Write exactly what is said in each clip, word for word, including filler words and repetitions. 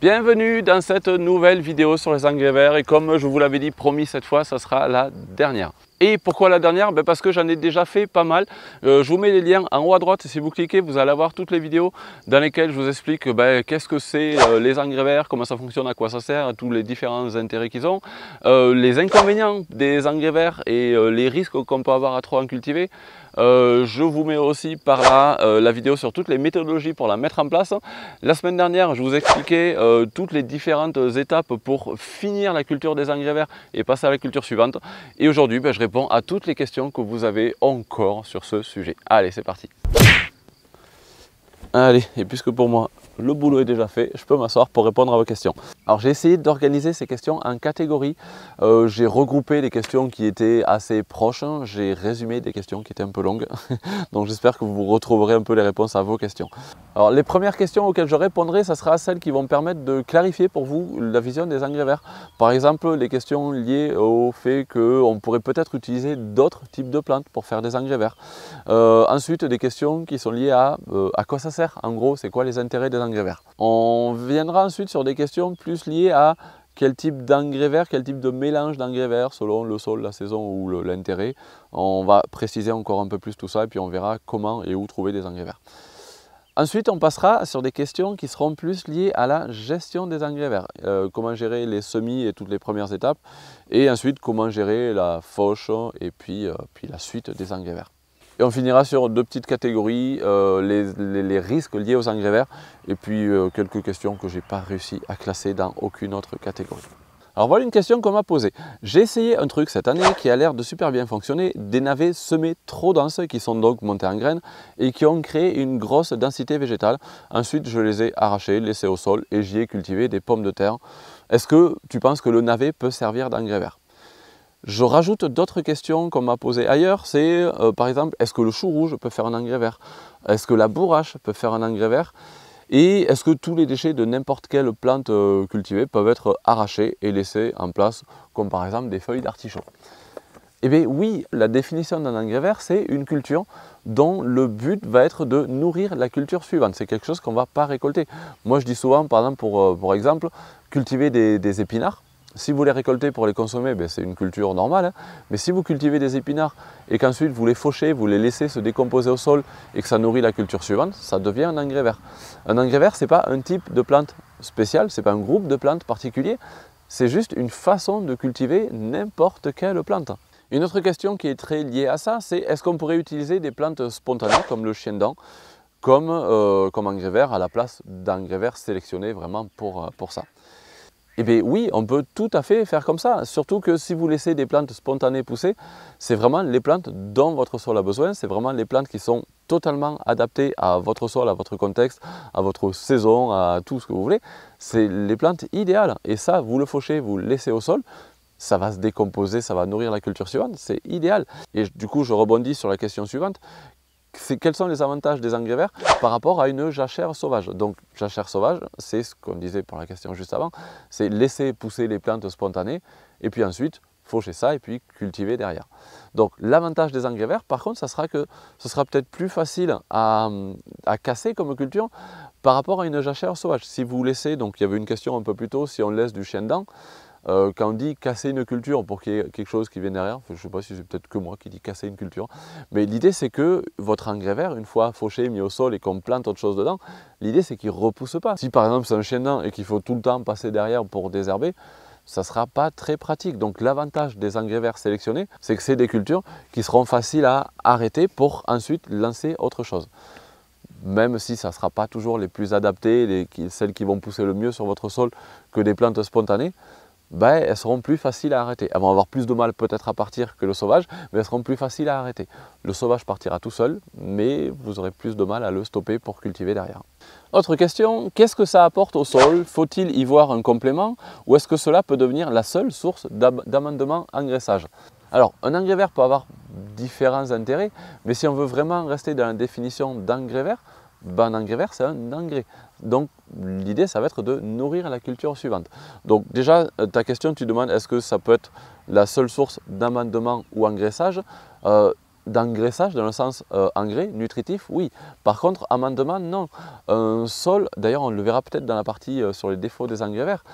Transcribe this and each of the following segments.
Bienvenue dans cette nouvelle vidéo sur les engrais verts et comme je vous l'avais dit, promis, cette fois, ça sera la dernière. Et pourquoi la dernière? Ben parce que j'en ai déjà fait pas mal. Euh, je vous mets les liens en haut à droite et si vous cliquez, vous allez avoir toutes les vidéos dans lesquelles je vous explique ben, qu'est-ce que c'est euh, les engrais verts, comment ça fonctionne, à quoi ça sert, tous les différents intérêts qu'ils ont, euh, les inconvénients des engrais verts et euh, les risques qu'on peut avoir à trop en cultiver. Euh, je vous mets aussi par là euh, la vidéo sur toutes les méthodologies pour la mettre en place. La semaine dernière, je vous expliquais euh, toutes les différentes étapes pour finir la culture des engrais verts et passer à la culture suivante. Et aujourd'hui, ben, je réponds à toutes les questions que vous avez encore sur ce sujet. Allez, c'est parti. Allez, et puisque pour moi, le boulot est déjà fait, je peux m'asseoir pour répondre à vos questions. Alors j'ai essayé d'organiser ces questions en catégories. Euh, j'ai regroupé les questions qui étaient assez proches, j'ai résumé des questions qui étaient un peu longues. Donc j'espère que vous retrouverez un peu les réponses à vos questions. Alors les premières questions auxquelles je répondrai, ça sera celles qui vont me permettre de clarifier pour vous la vision des engrais verts. Par exemple, les questions liées au fait qu'on pourrait peut-être utiliser d'autres types de plantes pour faire des engrais verts. Euh, ensuite, des questions qui sont liées à euh, à quoi ça sert. En gros, c'est quoi les intérêts des engrais verts. On viendra ensuite sur des questions plus liées à quel type d'engrais vert, quel type de mélange d'engrais vert selon le sol, la saison ou l'intérêt. On va préciser encore un peu plus tout ça et puis on verra comment et où trouver des engrais verts. Ensuite, on passera sur des questions qui seront plus liées à la gestion des engrais verts. Euh, comment gérer les semis et toutes les premières étapes. Et ensuite, comment gérer la fauche et puis, euh, puis la suite des engrais verts. Et on finira sur deux petites catégories, euh, les, les, les risques liés aux engrais verts et puis euh, quelques questions que je n'ai pas réussi à classer dans aucune autre catégorie. Alors voilà une question qu'on m'a posée. J'ai essayé un truc cette année qui a l'air de super bien fonctionner, des navets semés trop denses qui sont donc montés en graines et qui ont créé une grosse densité végétale. Ensuite, je les ai arrachés, laissés au sol et j'y ai cultivé des pommes de terre. Est-ce que tu penses que le navet peut servir d'engrais vert ? Je rajoute d'autres questions qu'on m'a posées ailleurs, c'est euh, par exemple, est-ce que le chou rouge peut faire un engrais vert? Est-ce que la bourrache peut faire un engrais vert? Et est-ce que tous les déchets de n'importe quelle plante euh, cultivée peuvent être arrachés et laissés en place, comme par exemple des feuilles d'artichaut? Eh bien oui, la définition d'un engrais vert, c'est une culture dont le but va être de nourrir la culture suivante. C'est quelque chose qu'on ne va pas récolter. Moi je dis souvent, par exemple, pour, pour exemple, cultiver des, des épinards. Si vous les récoltez pour les consommer, ben c'est une culture normale. Hein. Mais si vous cultivez des épinards et qu'ensuite vous les fauchez, vous les laissez se décomposer au sol et que ça nourrit la culture suivante, ça devient un engrais vert. Un engrais vert, ce n'est pas un type de plante spéciale, ce n'est pas un groupe de plantes particulier, c'est juste une façon de cultiver n'importe quelle plante. Une autre question qui est très liée à ça, c'est est-ce qu'on pourrait utiliser des plantes spontanées comme le chien-dent comme, euh, comme engrais vert à la place d'engrais vert sélectionné vraiment pour, pour ça? Eh bien oui, on peut tout à fait faire comme ça, surtout que si vous laissez des plantes spontanées pousser, c'est vraiment les plantes dont votre sol a besoin, c'est vraiment les plantes qui sont totalement adaptées à votre sol, à votre contexte, à votre saison, à tout ce que vous voulez. C'est les plantes idéales et ça, vous le fauchez, vous le laissez au sol, ça va se décomposer, ça va nourrir la culture suivante, c'est idéal. Et du coup, je rebondis sur la question suivante. Quels sont les avantages des engrais verts par rapport à une jachère sauvage? Donc jachère sauvage, c'est ce qu'on disait pour la question juste avant, c'est laisser pousser les plantes spontanées et puis ensuite faucher ça et puis cultiver derrière. Donc l'avantage des engrais verts, par contre, ça sera que ce sera peut-être plus facile à, à casser comme culture par rapport à une jachère sauvage. Si vous laissez, donc il y avait une question un peu plus tôt, si on laisse du chien-dent, Euh, quand on dit casser une culture pour qu'il y ait quelque chose qui vienne derrière, je ne sais pas si c'est peut-être que moi qui dis casser une culture, mais l'idée c'est que votre engrais vert, une fois fauché, mis au sol et qu'on plante autre chose dedans, l'idée c'est qu'il ne repousse pas. Si par exemple c'est un chien-dent et qu'il faut tout le temps passer derrière pour désherber, ça ne sera pas très pratique. Donc l'avantage des engrais verts sélectionnés, c'est que c'est des cultures qui seront faciles à arrêter pour ensuite lancer autre chose. Même si ça ne sera pas toujours les plus adaptées, les, qui, celles qui vont pousser le mieux sur votre sol que des plantes spontanées, ben, elles seront plus faciles à arrêter. Elles vont avoir plus de mal peut-être à partir que le sauvage, mais elles seront plus faciles à arrêter. Le sauvage partira tout seul, mais vous aurez plus de mal à le stopper pour cultiver derrière. Autre question, qu'est-ce que ça apporte au sol? Faut-il y voir un complément ou est-ce que cela peut devenir la seule source d'amendement engraissage? Alors, un engrais vert peut avoir différents intérêts, mais si on veut vraiment rester dans la définition d'engrais vert, ben, un engrais vert, c'est un engrais. Donc, l'idée, ça va être de nourrir la culture suivante. Donc, déjà, ta question, tu demandes est-ce que ça peut être la seule source d'amendement ou engraissage? euh, d'engraissage dans le sens euh, engrais, nutritif, oui. Par contre, amendement, non. Un sol, d'ailleurs on le verra peut-être dans la partie euh, sur les défauts des engrais verts,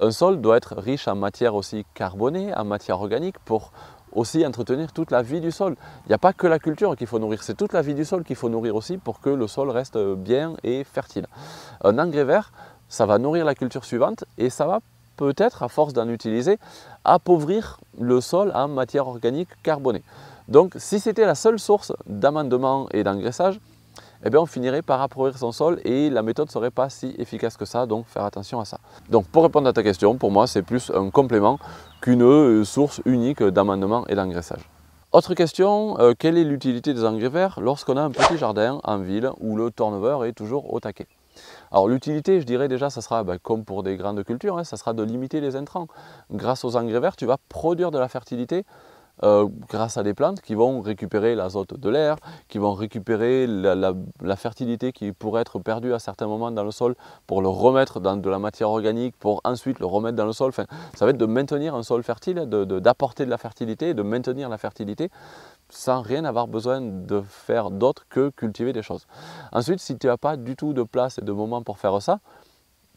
un sol doit être riche en matière aussi carbonée, en matière organique pour aussi entretenir toute la vie du sol. Il n'y a pas que la culture qu'il faut nourrir, c'est toute la vie du sol qu'il faut nourrir aussi pour que le sol reste bien et fertile. Un engrais vert, ça va nourrir la culture suivante et ça va peut-être, à force d'en utiliser, appauvrir le sol en matière organique carbonée. Donc si c'était la seule source d'amendement et d'engraissage, eh bien on finirait par appauvrir son sol et la méthode ne serait pas si efficace que ça, donc faire attention à ça. Donc pour répondre à ta question, pour moi c'est plus un complément qu'une source unique d'amendement et d'engraissage. Autre question, euh, quelle est l'utilité des engrais verts lorsqu'on a un petit jardin en ville où le turnover est toujours au taquet? Alors l'utilité, je dirais déjà, ça sera ben, comme pour des grandes cultures, hein, ça sera de limiter les intrants. Grâce aux engrais verts, tu vas produire de la fertilité Euh, grâce à des plantes qui vont récupérer l'azote de l'air, qui vont récupérer la, la, la fertilité qui pourrait être perdue à certains moments dans le sol pour le remettre dans de la matière organique, pour ensuite le remettre dans le sol. Enfin, ça va être de maintenir un sol fertile, d'apporter de, de, de la fertilité, de maintenir la fertilité sans rien avoir besoin de faire d'autre que cultiver des choses. Ensuite, si tu n'as pas du tout de place et de moment pour faire ça,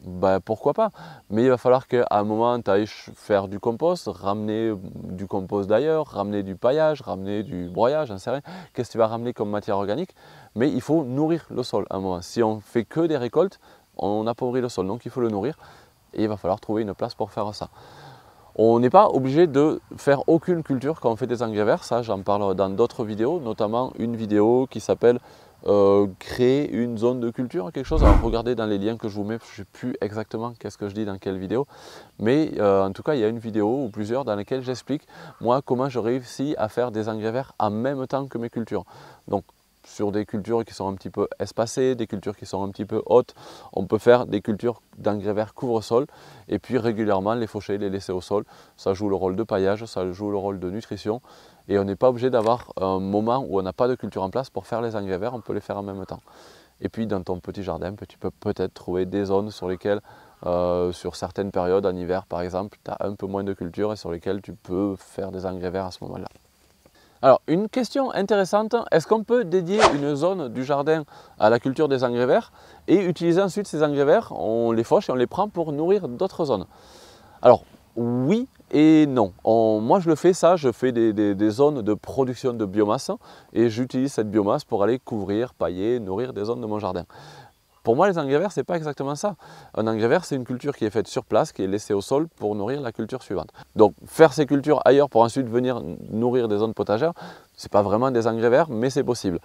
ben pourquoi pas, mais il va falloir qu'à un moment tu ailles faire du compost, ramener du compost d'ailleurs, ramener du paillage, ramener du broyage, j'en sais rien, qu'est-ce que tu vas ramener comme matière organique, mais il faut nourrir le sol à un moment. Si on fait que des récoltes, on appauvrit le sol, donc il faut le nourrir et il va falloir trouver une place pour faire ça. On n'est pas obligé de faire aucune culture quand on fait des engrais verts, ça j'en parle dans d'autres vidéos, notamment une vidéo qui s'appelle Euh, créer une zone de culture, quelque chose. Alors regardez dans les liens que je vous mets, je ne sais plus exactement qu'est-ce que je dis dans quelle vidéo, mais euh, en tout cas il y a une vidéo ou plusieurs dans lesquelles j'explique moi comment je réussis à faire des engrais verts en même temps que mes cultures. Donc sur des cultures qui sont un petit peu espacées, des cultures qui sont un petit peu hautes, on peut faire des cultures d'engrais verts couvre-sol et puis régulièrement les faucher, les laisser au sol. Ça joue le rôle de paillage, ça joue le rôle de nutrition. Et on n'est pas obligé d'avoir un moment où on n'a pas de culture en place pour faire les engrais verts, on peut les faire en même temps. Et puis dans ton petit jardin, tu peux peut-être trouver des zones sur lesquelles, euh, sur certaines périodes, en hiver par exemple, tu as un peu moins de culture et sur lesquelles tu peux faire des engrais verts à ce moment-là. Alors une question intéressante, est-ce qu'on peut dédier une zone du jardin à la culture des engrais verts et utiliser ensuite ces engrais verts, on les fauche et on les prend pour nourrir d'autres zones? Alors oui et non. On, moi je le fais ça, je fais des, des, des zones de production de biomasse et j'utilise cette biomasse pour aller couvrir, pailler, nourrir des zones de mon jardin. Pour moi les engrais verts c'est pas exactement ça. Un engrais vert c'est une culture qui est faite sur place, qui est laissée au sol pour nourrir la culture suivante. Donc faire ces cultures ailleurs pour ensuite venir nourrir des zones potagères, c'est pas vraiment des engrais verts mais c'est possible.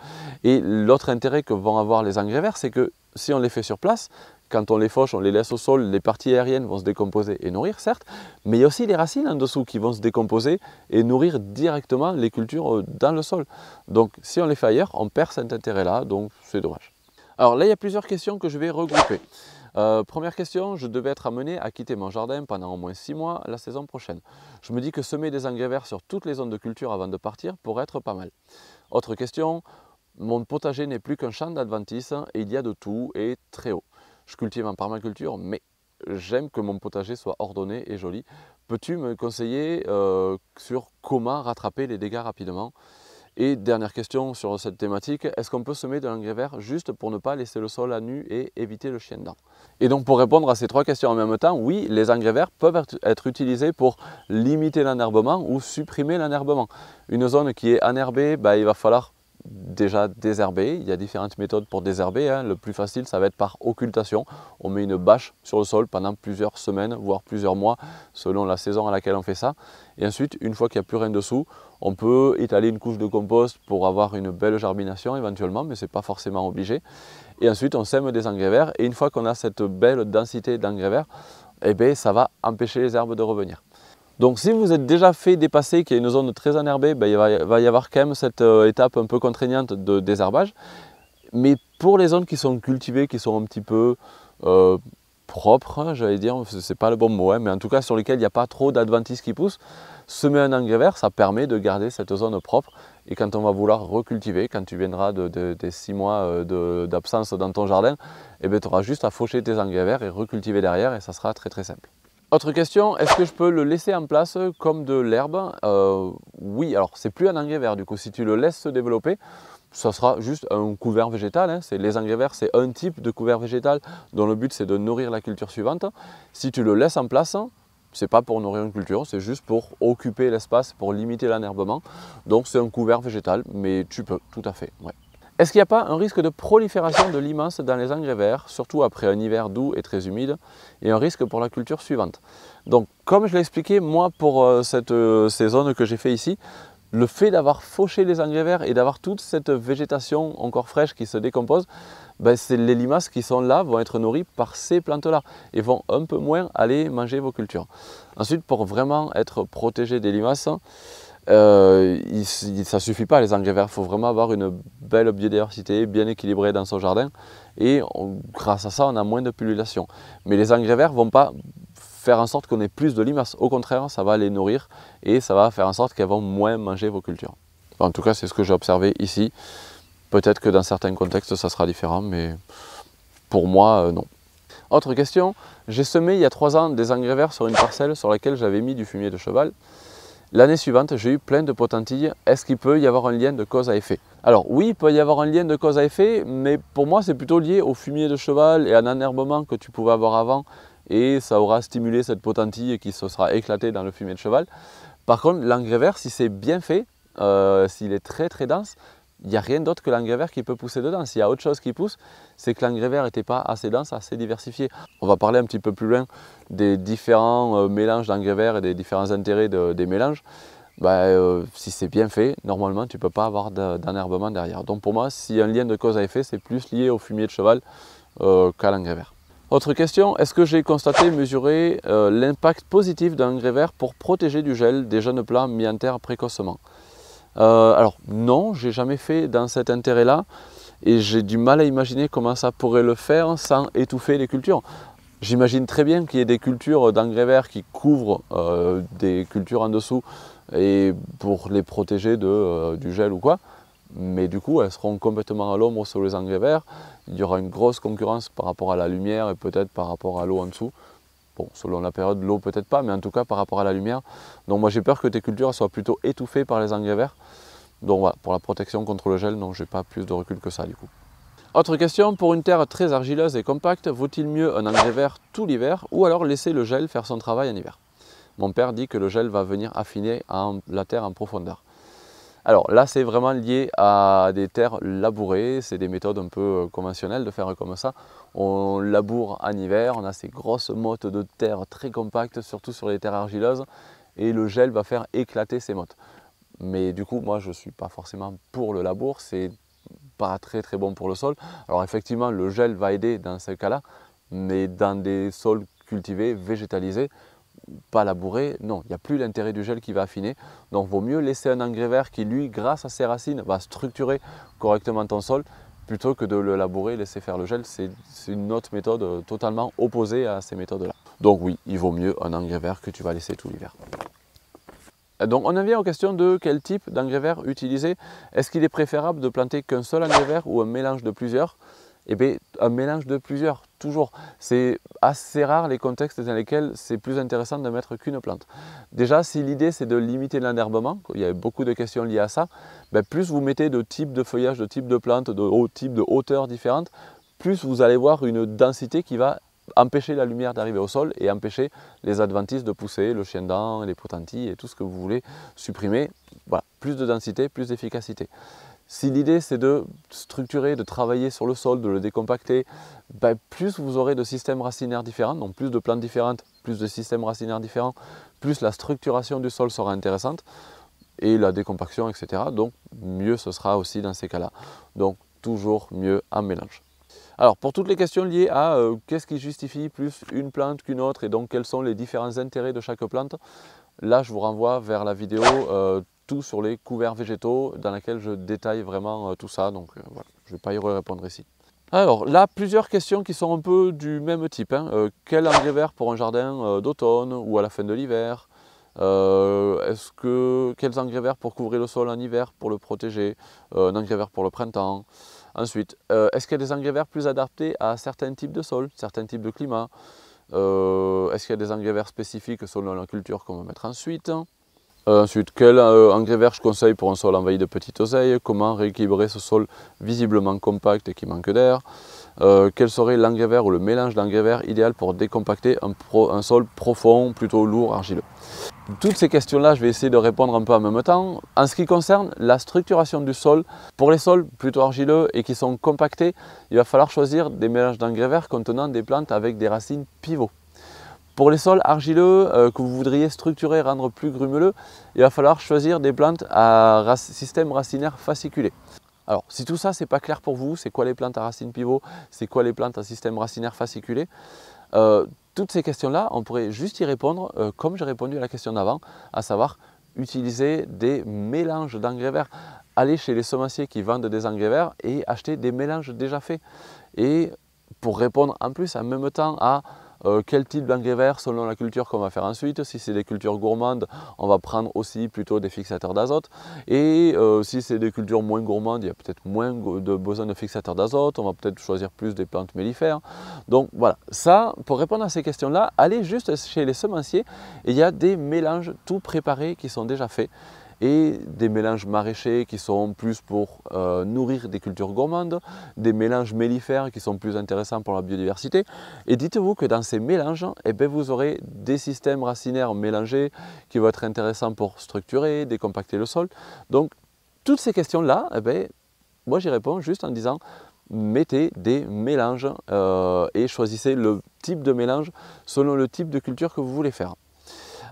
Et l'autre intérêt que vont avoir les engrais verts c'est que si on les fait sur place, quand on les fauche, on les laisse au sol, les parties aériennes vont se décomposer et nourrir, certes, mais il y a aussi les racines en dessous qui vont se décomposer et nourrir directement les cultures dans le sol. Donc si on les fait ailleurs, on perd cet intérêt-là, donc c'est dommage. Alors là, il y a plusieurs questions que je vais regrouper. Euh, première question, je devais être amené à quitter mon jardin pendant au moins six mois la saison prochaine. Je me dis que semer des engrais verts sur toutes les zones de culture avant de partir pourrait être pas mal. Autre question, mon potager n'est plus qu'un champ d'adventices et il y a de tout et très haut. Je cultive en permaculture, mais j'aime que mon potager soit ordonné et joli. Peux-tu me conseiller euh, sur comment rattraper les dégâts rapidement? Et dernière question sur cette thématique, est-ce qu'on peut semer de l'engrais vert juste pour ne pas laisser le sol à nu et éviter le chien dedans? Et donc pour répondre à ces trois questions en même temps, oui, les engrais verts peuvent être utilisés pour limiter l'enherbement ou supprimer l'enherbement. Une zone qui est enherbée, bah, il va falloir déjà désherber, il y a différentes méthodes pour désherber, hein. Le plus facile ça va être par occultation, on met une bâche sur le sol pendant plusieurs semaines voire plusieurs mois selon la saison à laquelle on fait ça et ensuite une fois qu'il n'y a plus rien dessous on peut étaler une couche de compost pour avoir une belle germination éventuellement mais c'est pas forcément obligé et ensuite on sème des engrais verts et une fois qu'on a cette belle densité d'engrais verts eh bien, ça va empêcher les herbes de revenir. Donc si vous êtes déjà fait dépasser qu'il y a une zone très enherbée, ben, il va y avoir quand même cette euh, étape un peu contraignante de désherbage. Mais pour les zones qui sont cultivées, qui sont un petit peu euh, propres, hein, j'allais dire, c'est pas le bon mot, hein, mais en tout cas sur lesquelles il n'y a pas trop d'adventices qui poussent, semer un engrais vert, ça permet de garder cette zone propre. Et quand on va vouloir recultiver, quand tu viendras de, de, des six mois d'absence dans ton jardin, eh ben, tu auras juste à faucher tes engrais verts et recultiver derrière et ça sera très très simple. Autre question, est-ce que je peux le laisser en place comme de l'herbe? euh, Oui, alors c'est plus un engrais vert, du coup si tu le laisses se développer, ça sera juste un couvert végétal. Hein. Les engrais verts, c'est un type de couvert végétal dont le but c'est de nourrir la culture suivante. Si tu le laisses en place, c'est pas pour nourrir une culture, c'est juste pour occuper l'espace, pour limiter l'enherbement. Donc c'est un couvert végétal, mais tu peux, tout à fait. Ouais. Est-ce qu'il n'y a pas un risque de prolifération de limaces dans les engrais verts, surtout après un hiver doux et très humide, et un risque pour la culture suivante? Donc, comme je l'ai expliqué, moi, pour euh, cette, euh, ces zones que j'ai fait ici, le fait d'avoir fauché les engrais verts et d'avoir toute cette végétation encore fraîche qui se décompose, ben, c'est les limaces qui sont là vont être nourries par ces plantes-là et vont un peu moins aller manger vos cultures. Ensuite, pour vraiment être protégé des limaces, Euh, il, ça ne suffit pas les engrais verts, il faut vraiment avoir une belle biodiversité bien équilibrée dans son jardin et on, grâce à ça on a moins de pullulation. Mais les engrais verts ne vont pas faire en sorte qu'on ait plus de limaces, au contraire ça va les nourrir et ça va faire en sorte qu'elles vont moins manger vos cultures. En tout cas c'est ce que j'ai observé ici, peut-être que dans certains contextes ça sera différent mais pour moi euh, non. Autre question, j'ai semé il y a trois ans des engrais verts sur une parcelle sur laquelle j'avais mis du fumier de cheval. L'année suivante, j'ai eu plein de potentilles. Est-ce qu'il peut y avoir un lien de cause à effet? Alors oui, il peut y avoir un lien de cause à effet, mais pour moi, c'est plutôt lié au fumier de cheval et à l'enherbement que tu pouvais avoir avant, et ça aura stimulé cette potentille qui se sera éclatée dans le fumier de cheval. Par contre, l'engrais vert, si c'est bien fait, euh, s'il est très très dense, il n'y a rien d'autre que l'engrais vert qui peut pousser dedans. S'il y a autre chose qui pousse, c'est que l'engrais vert n'était pas assez dense, assez diversifié. On va parler un petit peu plus loin des différents euh, mélanges d'engrais verts et des différents intérêts de, des mélanges. Bah, euh, si c'est bien fait, normalement tu ne peux pas avoir d'enherbement derrière. Donc pour moi, si un lien de cause à effet, c'est plus lié au fumier de cheval euh, qu'à l'engrais vert. Autre question, est-ce que j'ai constaté, mesuré euh, l'impact positif d'un engrais vert pour protéger du gel des jeunes plants mis en terre précocement? Euh, alors non, j'ai jamais fait dans cet intérêt-là et j'ai du mal à imaginer comment ça pourrait le faire sans étouffer les cultures. J'imagine très bien qu'il y ait des cultures d'engrais verts qui couvrent euh, des cultures en dessous et pour les protéger de, euh, du gel ou quoi, mais du coup elles seront complètement à l'ombre sur les engrais verts, il y aura une grosse concurrence par rapport à la lumière et peut-être par rapport à l'eau en dessous. Bon, selon la période, l'eau peut-être pas, mais en tout cas par rapport à la lumière. Donc moi j'ai peur que tes cultures soient plutôt étouffées par les engrais verts. Donc voilà, pour la protection contre le gel, non, j'ai pas plus de recul que ça du coup. Autre question, pour une terre très argileuse et compacte, vaut-il mieux un engrais vert tout l'hiver ou alors laisser le gel faire son travail en hiver? Mon père dit que le gel va venir affiner en, la terre en profondeur. Alors là c'est vraiment lié à des terres labourées, c'est des méthodes un peu conventionnelles de faire comme ça. On laboure en hiver, on a ces grosses mottes de terre très compactes, surtout sur les terres argileuses, et le gel va faire éclater ces mottes. Mais du coup moi je ne suis pas forcément pour le labour, c'est pas très très bon pour le sol. Alors effectivement le gel va aider dans ce cas-là, mais dans des sols cultivés, végétalisés, pas labouré, non, il n'y a plus l'intérêt du gel qui va affiner, donc vaut mieux laisser un engrais vert qui lui, grâce à ses racines, va structurer correctement ton sol, plutôt que de le labourer et laisser faire le gel, c'est une autre méthode totalement opposée à ces méthodes-là. Donc oui, il vaut mieux un engrais vert que tu vas laisser tout l'hiver. Donc on en vient aux questions de quel type d'engrais vert utiliser, est-ce qu'il est préférable de planter qu'un seul engrais vert ou un mélange de plusieurs? Eh bien, un mélange de plusieurs, toujours. C'est assez rare les contextes dans lesquels c'est plus intéressant de mettre qu'une plante. Déjà, si l'idée c'est de limiter l'enherbement, il y a beaucoup de questions liées à ça, ben plus vous mettez de types de feuillage, de types de plantes, de types de hauteurs différentes, plus vous allez voir une densité qui va empêcher la lumière d'arriver au sol et empêcher les adventices de pousser, le chien-dent, les potentilles et tout ce que vous voulez supprimer. Voilà, plus de densité, plus d'efficacité. Si l'idée c'est de structurer, de travailler sur le sol, de le décompacter, ben plus vous aurez de systèmes racinaires différents, donc plus de plantes différentes, plus de systèmes racinaires différents, plus la structuration du sol sera intéressante, et la décompaction, et cetera. Donc mieux ce sera aussi dans ces cas-là. Donc toujours mieux un mélange. Alors pour toutes les questions liées à euh, qu'est-ce qui justifie plus une plante qu'une autre, et donc quels sont les différents intérêts de chaque plante, là je vous renvoie vers la vidéo euh, tout sur les couverts végétaux dans laquelle je détaille vraiment tout ça, donc euh, voilà, je ne vais pas y répondre ici. Alors là, plusieurs questions qui sont un peu du même type, hein. Euh, quel engrais vert pour un jardin euh, d'automne ou à la fin de l'hiver? Euh, est-ce que, quels engrais verts pour couvrir le sol en hiver, pour le protéger, euh, un engrais vert pour le printemps? Ensuite, euh, est-ce qu'il y a des engrais verts plus adaptés à certains types de sols, certains types de climats? Euh, est-ce qu'il y a des engrais verts spécifiques selon la culture qu'on va mettre ensuite. Euh, ensuite, quel euh, engrais vert je conseille pour un sol envahi de petites oseilles? Comment rééquilibrer ce sol visiblement compact et qui manque d'air? euh, Quel serait l'engrais vert ou le mélange d'engrais vert idéal pour décompacter un, pro, un sol profond, plutôt lourd, argileux? Toutes ces questions-là, je vais essayer de répondre un peu en même temps. En ce qui concerne la structuration du sol, pour les sols plutôt argileux et qui sont compactés, il va falloir choisir des mélanges d'engrais verts contenant des plantes avec des racines pivots. Pour les sols argileux euh, que vous voudriez structurer, rendre plus grumeux, il va falloir choisir des plantes à rac- système racinaire fasciculé. Alors, si tout ça, c'est pas clair pour vous, c'est quoi les plantes à racines pivots, c'est quoi les plantes à système racinaire fasciculé, euh, toutes ces questions-là, on pourrait juste y répondre euh, comme j'ai répondu à la question d'avant, à savoir utiliser des mélanges d'engrais verts. Aller chez les semenciers qui vendent des engrais verts et acheter des mélanges déjà faits. Et pour répondre en plus en même temps à Euh, quel type d'engrais vert selon la culture qu'on va faire ensuite. Si c'est des cultures gourmandes, on va prendre aussi plutôt des fixateurs d'azote. Et euh, si c'est des cultures moins gourmandes, il y a peut-être moins de besoin de fixateurs d'azote. On va peut-être choisir plus des plantes mellifères. Donc voilà, ça, pour répondre à ces questions-là, allez juste chez les semenciers. Et il y a des mélanges tout préparés qui sont déjà faits. Et des mélanges maraîchers qui sont plus pour euh, nourrir des cultures gourmandes, des mélanges mellifères qui sont plus intéressants pour la biodiversité. Et dites-vous que dans ces mélanges, eh bien, vous aurez des systèmes racinaires mélangés qui vont être intéressants pour structurer, décompacter le sol. Donc toutes ces questions-là, eh bien, moi j'y réponds juste en disant mettez des mélanges euh, et choisissez le type de mélange selon le type de culture que vous voulez faire.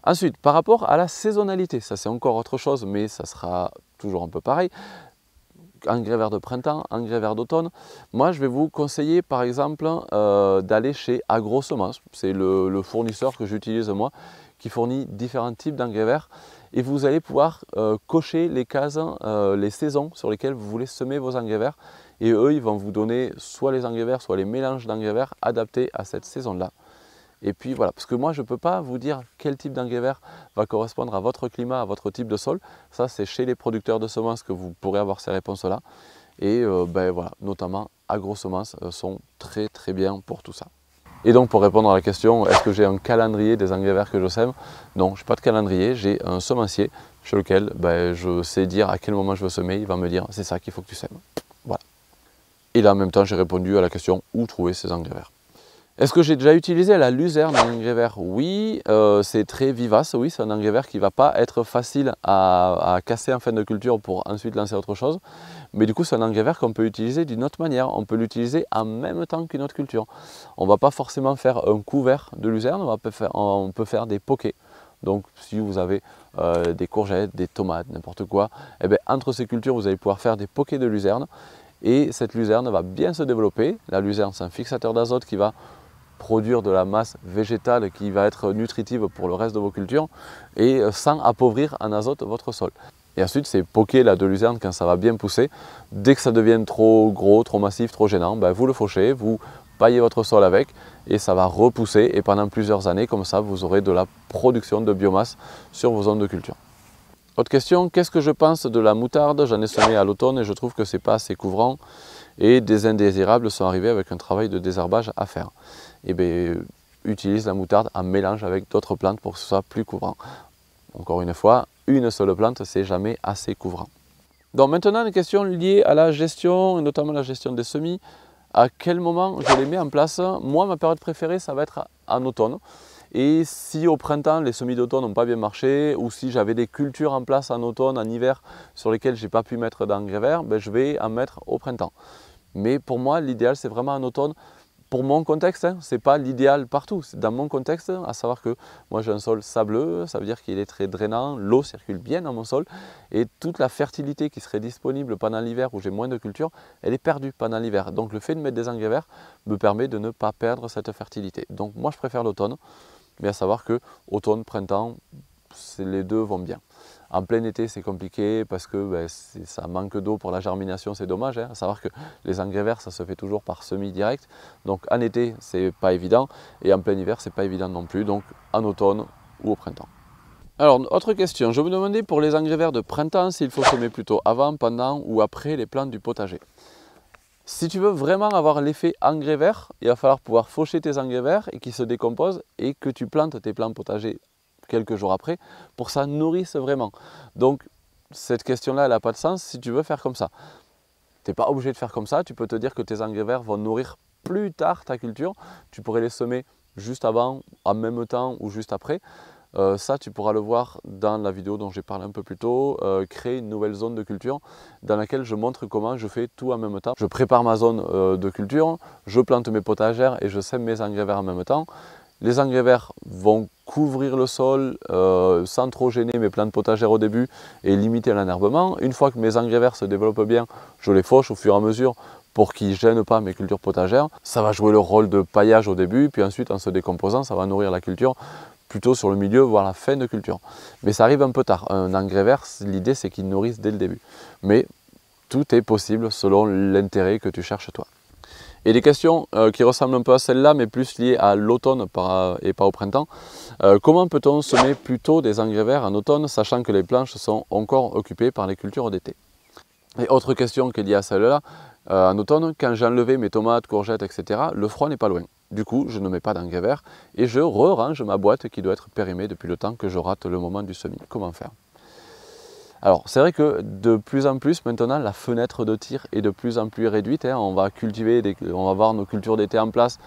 Ensuite, par rapport à la saisonnalité, ça c'est encore autre chose, mais ça sera toujours un peu pareil. Engrais vert de printemps, engrais vert d'automne. Moi, je vais vous conseiller, par exemple, euh, d'aller chez AgroSemence. C'est le, le fournisseur que j'utilise moi, qui fournit différents types d'engrais verts. Et vous allez pouvoir euh, cocher les cases, euh, les saisons sur lesquelles vous voulez semer vos engrais verts. Et eux, ils vont vous donner soit les engrais verts, soit les mélanges d'engrais verts adaptés à cette saison-là. Et puis voilà, parce que moi je ne peux pas vous dire quel type d'engrais vert va correspondre à votre climat, à votre type de sol. Ça c'est chez les producteurs de semences que vous pourrez avoir ces réponses-là. Et euh, ben voilà, notamment AgroSemence sont très très bien pour tout ça. Et donc pour répondre à la question, est-ce que j'ai un calendrier des engrais verts que je sème? Non, je n'ai pas de calendrier, j'ai un semencier chez lequel ben, je sais dire à quel moment je veux semer, il va me dire c'est ça qu'il faut que tu sèmes. Voilà. Et là en même temps j'ai répondu à la question où trouver ces engrais verts. Est-ce que j'ai déjà utilisé la luzerne en engrais vert? Oui, euh, c'est très vivace, oui, c'est un engrais vert qui ne va pas être facile à, à casser en fin de culture pour ensuite lancer autre chose. Mais du coup, c'est un engrais vert qu'on peut utiliser d'une autre manière. On peut l'utiliser en même temps qu'une autre culture. On ne va pas forcément faire un couvert de luzerne, on, va peut faire, on peut faire des pokés. Donc si vous avez euh, des courgettes, des tomates, n'importe quoi, eh bien, entre ces cultures, vous allez pouvoir faire des pokés de luzerne. Et cette luzerne va bien se développer. La luzerne, c'est un fixateur d'azote qui va produire de la masse végétale qui va être nutritive pour le reste de vos cultures et sans appauvrir en azote votre sol. Et ensuite, c'est poquer la de luzerne quand ça va bien pousser. Dès que ça devient trop gros, trop massif, trop gênant, ben vous le fauchez, vous paillez votre sol avec et ça va repousser. Et pendant plusieurs années, comme ça, vous aurez de la production de biomasse sur vos zones de culture. Autre question, qu'est-ce que je pense de la moutarde? J'en ai semé à l'automne et je trouve que c'est pas assez couvrant et des indésirables sont arrivés avec un travail de désherbage à faire. Et bien, utilise la moutarde en mélange avec d'autres plantes pour que ce soit plus couvrant. Encore une fois, une seule plante, c'est jamais assez couvrant. Donc maintenant, une question liée à la gestion, et notamment la gestion des semis. À quel moment je les mets en place? Moi, ma période préférée, ça va être en automne. Et si au printemps, les semis d'automne n'ont pas bien marché, ou si j'avais des cultures en place en automne, en hiver, sur lesquelles je n'ai pas pu mettre d'engrais verts, ben je vais en mettre au printemps. Mais pour moi, l'idéal, c'est vraiment en automne. Pour mon contexte, hein, ce n'est pas l'idéal partout. C'est dans mon contexte, à savoir que moi, j'ai un sol sableux, ça veut dire qu'il est très drainant, l'eau circule bien dans mon sol, et toute la fertilité qui serait disponible pendant l'hiver, où j'ai moins de culture, elle est perdue pendant l'hiver. Donc le fait de mettre des engrais verts me permet de ne pas perdre cette fertilité. Donc moi, je préfère l'automne. Mais à savoir que automne, printemps, les deux vont bien. En plein été, c'est compliqué parce que ben, ça manque d'eau pour la germination, c'est dommage. Hein. À savoir que les engrais verts, ça se fait toujours par semis direct. Donc en été, c'est pas évident. Et en plein hiver, c'est pas évident non plus. Donc en automne ou au printemps. Alors, autre question. Je me demandais pour les engrais verts de printemps s'il faut semer plutôt avant, pendant ou après les plantes du potager. Si tu veux vraiment avoir l'effet engrais vert, il va falloir pouvoir faucher tes engrais verts et qu'ils se décomposent et que tu plantes tes plants potagers quelques jours après pour que ça nourrisse vraiment. Donc cette question-là, elle n'a pas de sens si tu veux faire comme ça. Tu n'es pas obligé de faire comme ça, tu peux te dire que tes engrais verts vont nourrir plus tard ta culture, tu pourrais les semer juste avant, en même temps ou juste après. Euh, ça, tu pourras le voir dans la vidéo dont j'ai parlé un peu plus tôt, euh, créer une nouvelle zone de culture dans laquelle je montre comment je fais tout en même temps. Je prépare ma zone euh, de culture, je plante mes potagères et je sème mes engrais verts en même temps. Les engrais verts vont couvrir le sol euh, sans trop gêner mes plantes potagères au début et limiter l'enherbement. Une fois que mes engrais verts se développent bien, je les fauche au fur et à mesure pour qu'ils ne gênent pas mes cultures potagères. Ça va jouer le rôle de paillage au début, puis ensuite en se décomposant, ça va nourrir la culture plutôt sur le milieu, voire la fin de culture. Mais ça arrive un peu tard. Un engrais vert, l'idée c'est qu'il nourrisse dès le début. Mais tout est possible selon l'intérêt que tu cherches toi. Et des questions euh, qui ressemblent un peu à celle-là, mais plus liées à l'automne et pas au printemps. Euh, comment peut-on semer plutôt des engrais verts en automne, sachant que les planches sont encore occupées par les cultures d'été? Et autre question qui est liée à celle-là, euh, en automne, quand j'ai enlevé mes tomates, courgettes, et cetera, le froid n'est pas loin. Du coup, je ne mets pas d'engrais vert et je re-range ma boîte qui doit être périmée depuis le temps que je rate le moment du semis. Comment faire? Alors, c'est vrai que de plus en plus, maintenant, la fenêtre de tir est de plus en plus réduite. Hein. On va cultiver, des, on va avoir nos cultures d'été en place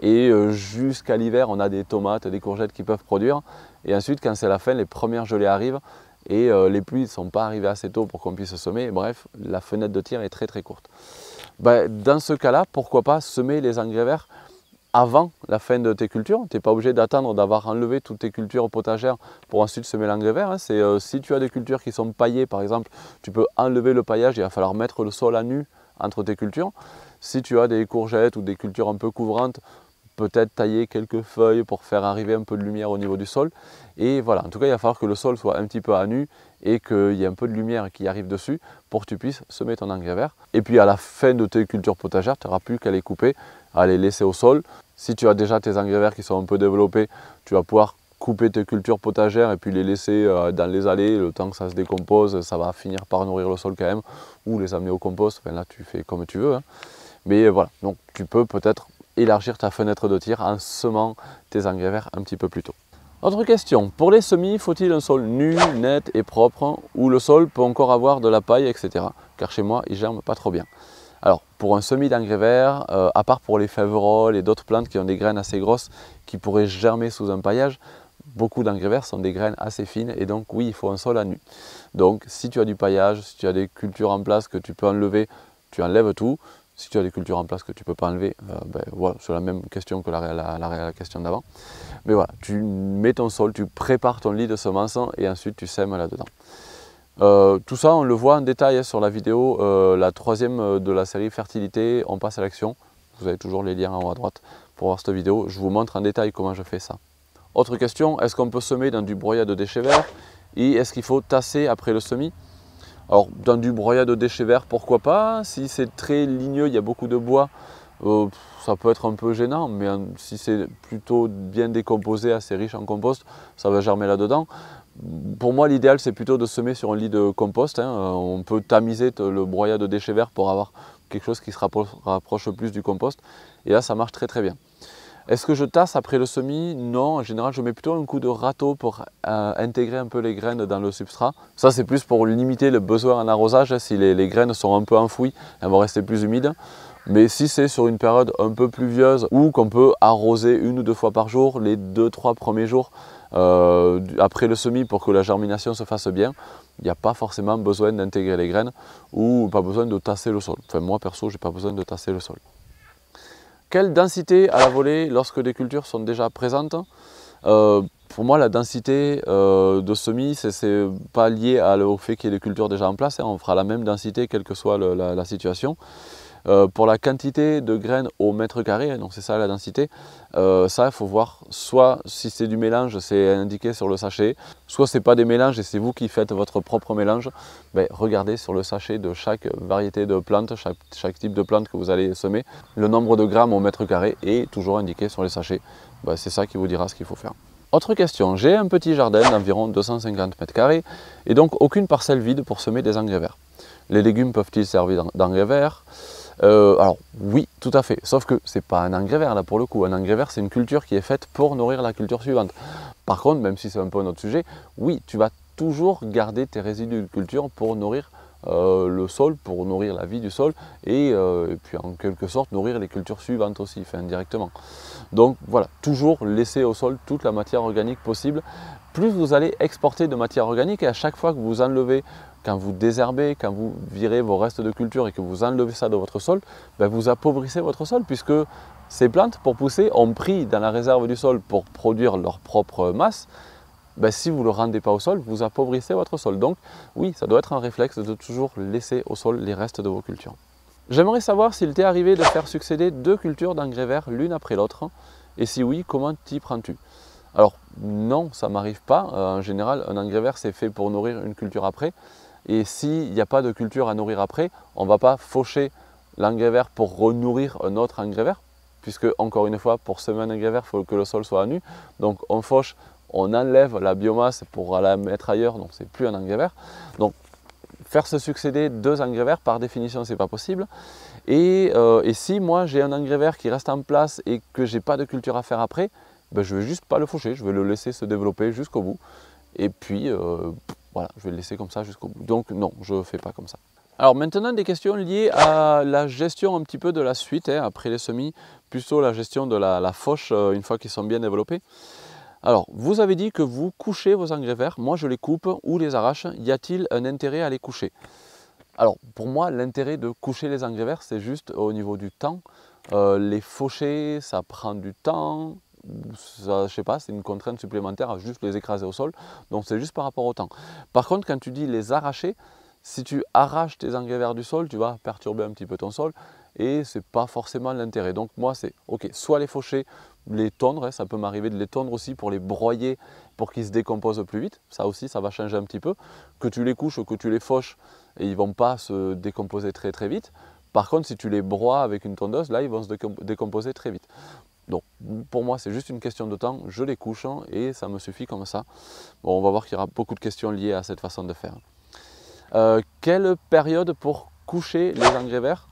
et jusqu'à l'hiver, on a des tomates, des courgettes qui peuvent produire. Et ensuite, quand c'est la fin, les premières gelées arrivent et les pluies ne sont pas arrivées assez tôt pour qu'on puisse semer. Bref, la fenêtre de tir est très très courte. Ben, dans ce cas-là, pourquoi pas semer les engrais verts avant la fin de tes cultures? Tu n'es pas obligé d'attendre d'avoir enlevé toutes tes cultures potagères pour ensuite semer l'engrais vert. Hein. C'est, euh, si tu as des cultures qui sont paillées, par exemple, tu peux enlever le paillage, il va falloir mettre le sol à nu entre tes cultures. Si tu as des courgettes ou des cultures un peu couvrantes, peut-être tailler quelques feuilles pour faire arriver un peu de lumière au niveau du sol. Et voilà, en tout cas, il va falloir que le sol soit un petit peu à nu et qu'il y ait un peu de lumière qui arrive dessus pour que tu puisses semer ton engrais vert. Et puis à la fin de tes cultures potagères, tu n'auras plus qu'à les couper, à les laisser au sol. Si tu as déjà tes engrais verts qui sont un peu développés, tu vas pouvoir couper tes cultures potagères et puis les laisser dans les allées. Le temps que ça se décompose, ça va finir par nourrir le sol quand même, ou les amener au compost. Enfin, là, tu fais comme tu veux. Hein. Mais voilà, donc tu peux peut-être élargir ta fenêtre de tir en semant tes engrais verts un petit peu plus tôt. Autre question, pour les semis, faut-il un sol nu, net et propre, ou le sol peut encore avoir de la paille, et cetera. Car chez moi, il ne germe pas trop bien. Alors, pour un semis d'engrais verts, euh, à part pour les fèverolles et d'autres plantes qui ont des graines assez grosses qui pourraient germer sous un paillage, beaucoup d'engrais verts sont des graines assez fines et donc oui, il faut un sol à nu. Donc, si tu as du paillage, si tu as des cultures en place que tu peux enlever, tu enlèves tout. Si tu as des cultures en place que tu ne peux pas enlever, euh, ben, voilà, c'est la même question que la, la, la, la question d'avant. Mais voilà, tu mets ton sol, tu prépares ton lit de semences et ensuite tu sèmes là-dedans. Euh, tout ça, on le voit en détail sur la vidéo, euh, la troisième de la série fertilité, on passe à l'action. Vous avez toujours les liens en haut à droite pour voir cette vidéo. Je vous montre en détail comment je fais ça. Autre question, est-ce qu'on peut semer dans du broyat de déchets verts et est-ce qu'il faut tasser après le semis? Alors, dans du broyat de déchets verts, pourquoi pas? Si c'est très ligneux, il y a beaucoup de bois, euh, ça peut être un peu gênant, mais si c'est plutôt bien décomposé, assez riche en compost, ça va germer là-dedans. Pour moi, l'idéal, c'est plutôt de semer sur un lit de compost. Hein. On peut tamiser le broyat de déchets verts pour avoir quelque chose qui se rapproche, rapproche plus du compost. Et là, ça marche très très bien. Est-ce que je tasse après le semis? Non, en général je mets plutôt un coup de râteau pour euh, intégrer un peu les graines dans le substrat. Ça c'est plus pour limiter le besoin en arrosage, si les, les graines sont un peu enfouies, elles vont rester plus humides. Mais si c'est sur une période un peu pluvieuse ou qu'on peut arroser une ou deux fois par jour, les deux, trois premiers jours euh, après le semis pour que la germination se fasse bien, il n'y a pas forcément besoin d'intégrer les graines ou pas besoin de tasser le sol. Enfin moi perso, j'ai pas besoin de tasser le sol. Quelle densité à la volée lorsque des cultures sont déjà présentes? euh, Pour moi, la densité euh, de semis, ce n'est pas lié à, au fait qu'il y ait des cultures déjà en place. Hein. On fera la même densité, quelle que soit le, la, la situation. Euh, pour la quantité de graines au mètre carré, donc c'est ça la densité, euh, ça il faut voir soit si c'est du mélange, c'est indiqué sur le sachet, soit c'est pas des mélanges et c'est vous qui faites votre propre mélange. Ben, regardez sur le sachet de chaque variété de plante, chaque, chaque type de plante que vous allez semer, le nombre de grammes au mètre carré est toujours indiqué sur les sachets. Ben, c'est ça qui vous dira ce qu'il faut faire. Autre question, j'ai un petit jardin d'environ deux cent cinquante mètres carrés et donc aucune parcelle vide pour semer des engrais verts. Les légumes peuvent-ils servir d'engrais verts? Euh, alors oui, tout à fait, sauf que c'est pas un engrais vert là pour le coup. Un engrais vert, c'est une culture qui est faite pour nourrir la culture suivante. Par contre, même si c'est un peu un autre sujet, oui, tu vas toujours garder tes résidus de culture pour nourrir euh, le sol, pour nourrir la vie du sol et, euh, et puis en quelque sorte nourrir les cultures suivantes aussi, enfin indirectement. Donc voilà, toujours laisser au sol toute la matière organique possible. Plus vous allez exporter de matière organique, et à chaque fois que vous enlevez, quand vous désherbez, quand vous virez vos restes de culture et que vous enlevez ça de votre sol, ben vous appauvrissez votre sol, puisque ces plantes, pour pousser, ont pris dans la réserve du sol pour produire leur propre masse. Ben, si vous ne le rendez pas au sol, vous appauvrissez votre sol. Donc oui, ça doit être un réflexe de toujours laisser au sol les restes de vos cultures. J'aimerais savoir s'il t'est arrivé de faire succéder deux cultures d'engrais verts l'une après l'autre, et si oui, comment t'y prends-tu? Alors non, ça m'arrive pas. Euh, en général, un engrais vert, c'est fait pour nourrir une culture après, et s'il n'y a pas de culture à nourrir après, on ne va pas faucher l'engrais vert pour renourrir un autre engrais vert, puisque encore une fois, pour semer un engrais vert, il faut que le sol soit à nu, donc on fauche, on enlève la biomasse pour la mettre ailleurs, donc c'est plus un engrais vert. Donc faire se succéder deux engrais verts, par définition, c'est pas possible. Et, euh, et si moi j'ai un engrais vert qui reste en place et que j'ai pas de culture à faire après, ben, je vais juste pas le faucher, je vais le laisser se développer jusqu'au bout. Et puis euh, voilà, je vais le laisser comme ça jusqu'au bout. Donc non, je fais pas comme ça. Alors maintenant, des questions liées à la gestion un petit peu de la suite, hein, après les semis, plutôt la gestion de la, la fauche euh, une fois qu'ils sont bien développés. Alors, vous avez dit que vous couchez vos engrais verts, moi je les coupe ou les arrache, y a-t-il un intérêt à les coucher? Alors, pour moi, l'intérêt de coucher les engrais verts, c'est juste au niveau du temps. Euh, les faucher, ça prend du temps, ça, je sais pas, c'est une contrainte supplémentaire à juste les écraser au sol, donc c'est juste par rapport au temps. Par contre, quand tu dis les arracher, si tu arraches tes engrais verts du sol, tu vas perturber un petit peu ton sol, et c'est pas forcément l'intérêt. Donc moi c'est ok, soit les faucher, les tondre, hein, ça peut m'arriver de les tondre aussi pour les broyer, pour qu'ils se décomposent plus vite, ça aussi ça va changer un petit peu, que tu les couches ou que tu les fauches, et ils vont pas se décomposer très très vite. Par contre, si tu les broies avec une tondeuse, là ils vont se décomposer très vite. Donc pour moi c'est juste une question de temps, je les couche hein, et ça me suffit comme ça. Bon, on va voir qu'il y aura beaucoup de questions liées à cette façon de faire. Euh, quelle période pour coucher les engrais verts?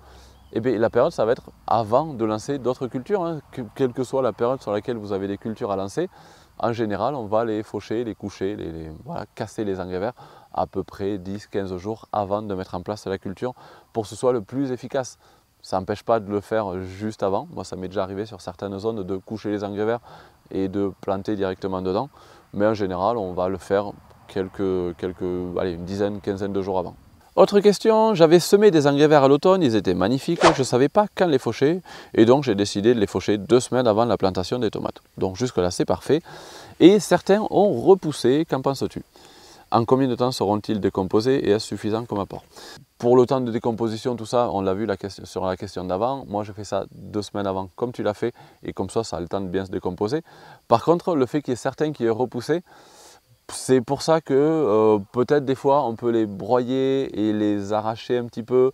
Eh bien, la période, ça va être avant de lancer d'autres cultures, hein. Que, quelle que soit la période sur laquelle vous avez des cultures à lancer, en général, on va les faucher, les coucher, les, les, voilà, casser les engrais verts à peu près dix à quinze jours avant de mettre en place la culture pour que ce soit le plus efficace. Ça n'empêche pas de le faire juste avant. Moi, ça m'est déjà arrivé sur certaines zones de coucher les engrais verts et de planter directement dedans. Mais en général, on va le faire quelques, quelques, allez, une dizaine, quinzaine de jours avant. Autre question, j'avais semé des engrais verts à l'automne, ils étaient magnifiques, je ne savais pas quand les faucher et donc j'ai décidé de les faucher deux semaines avant la plantation des tomates. Donc jusque là c'est parfait et certains ont repoussé, qu'en penses-tu? En combien de temps seront-ils décomposés et est-ce suffisant comme apport? Pour le temps de décomposition, tout ça, on l'a vu la question, sur la question d'avant, moi je fais ça deux semaines avant comme tu l'as fait et comme ça, ça a le temps de bien se décomposer. Par contre, le fait qu'il y ait certains qui aient repoussé, c'est pour ça que euh, peut-être des fois on peut les broyer et les arracher un petit peu,